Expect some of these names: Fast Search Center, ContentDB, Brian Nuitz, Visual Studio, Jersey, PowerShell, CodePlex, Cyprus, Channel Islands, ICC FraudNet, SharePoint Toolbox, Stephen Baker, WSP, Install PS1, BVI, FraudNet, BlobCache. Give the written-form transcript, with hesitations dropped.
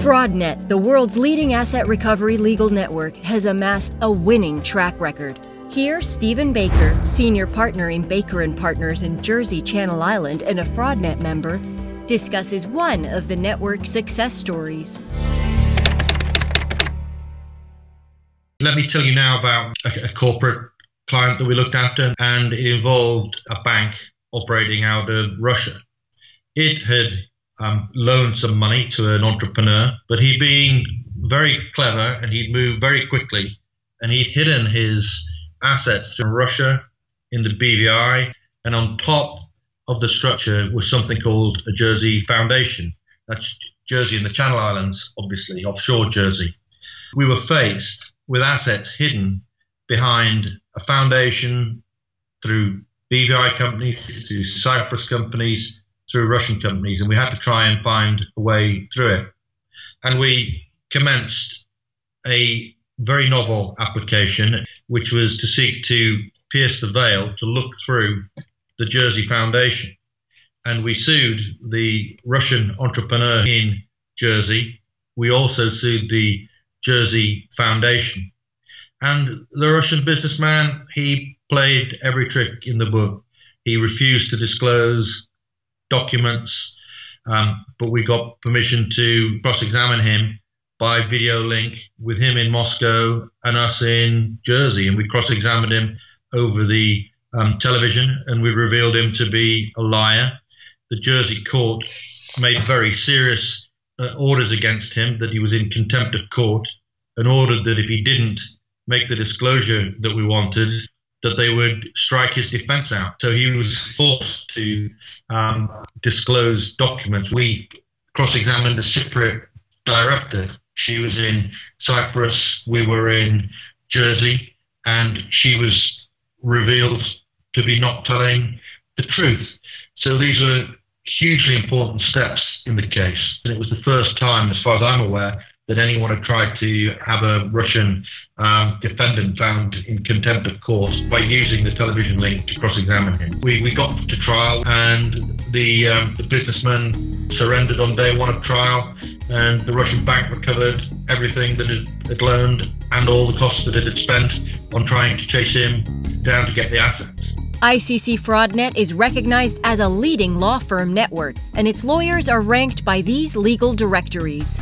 FraudNet, the world's leading asset recovery legal network, has amassed a winning track record. Here, Stephen Baker, senior partner in Baker & Partners in Jersey, Channel Island, and a FraudNet member, discusses one of the network's success stories. Let me tell you now about a corporate client that we looked after, and it involved a bank operating out of Russia. It had loaned some money to an entrepreneur, but he'd been very clever and he'd moved very quickly, and he'd hidden his assets in Russia, in the BVI, and on top of the structure was something called a Jersey Foundation. That's Jersey in the Channel Islands, obviously, offshore Jersey. We were faced with assets hidden behind a foundation through BVI companies, through Cyprus companies, through Russian companies, and we had to try and find a way through it. And we commenced a very novel application, which was to seek to pierce the veil, to look through the Jersey Foundation. And we sued the Russian entrepreneur in Jersey. We also sued the Jersey Foundation. And the Russian businessman, he played every trick in the book. He refused to disclose documents, but we got permission to cross-examine him by video link with him in Moscow and us in Jersey. And we cross-examined him over the television, and we revealed him to be a liar. The Jersey court made very serious orders against him, that he was in contempt of court, and ordered that if he didn't make the disclosure that we wanted, that they would strike his defense out. So he was forced to disclose documents. We cross-examined a Cypriot director. She was in Cyprus, we were in Jersey, and she was revealed to be not telling the truth. So these were hugely important steps in the case. And it was the first time, as far as I'm aware, that anyone had tried to have a Russian defendant found in contempt of court by using the television link to cross-examine him. We got to trial, and the businessman surrendered on day one of trial, and the Russian bank recovered everything that it had loaned and all the costs that it had spent on trying to chase him down to get the assets. ICC FraudNet is recognized as a leading law firm network, and its lawyers are ranked by these legal directories.